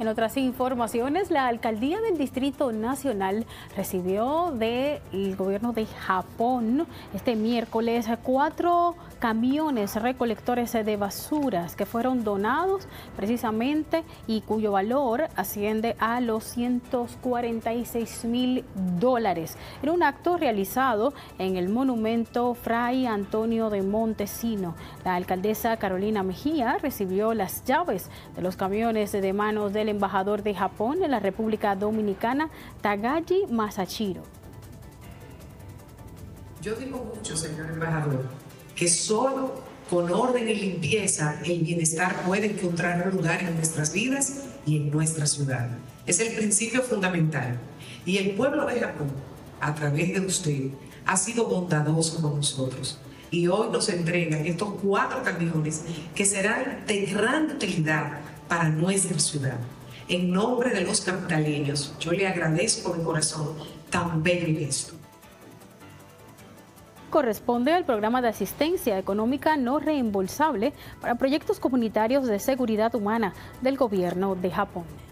En otras informaciones, la Alcaldía del Distrito Nacional recibió del gobierno de Japón este miércoles 4 camiones recolectores de basuras que fueron donados precisamente y cuyo valor asciende a los $146.000. En un acto realizado en el Monumento Fray Antonio de Montesino, la alcaldesa Carolina Mejía recibió las llaves de los camiones de manos del embajador de Japón en la República Dominicana, Takagi Masahiro. Yo digo mucho, señor embajador, que solo con orden y limpieza el bienestar puede encontrar un lugar en nuestras vidas y en nuestra ciudad. Es el principio fundamental. Y el pueblo de Japón, a través de usted, ha sido bondadoso con nosotros. Y hoy nos entregan estos 4 camiones que serán de gran utilidad para nuestra ciudad. En nombre de los capitaleños, yo le agradezco de corazón tan bello esto. Corresponde al programa de asistencia económica no reembolsable para proyectos comunitarios de seguridad humana del gobierno de Japón.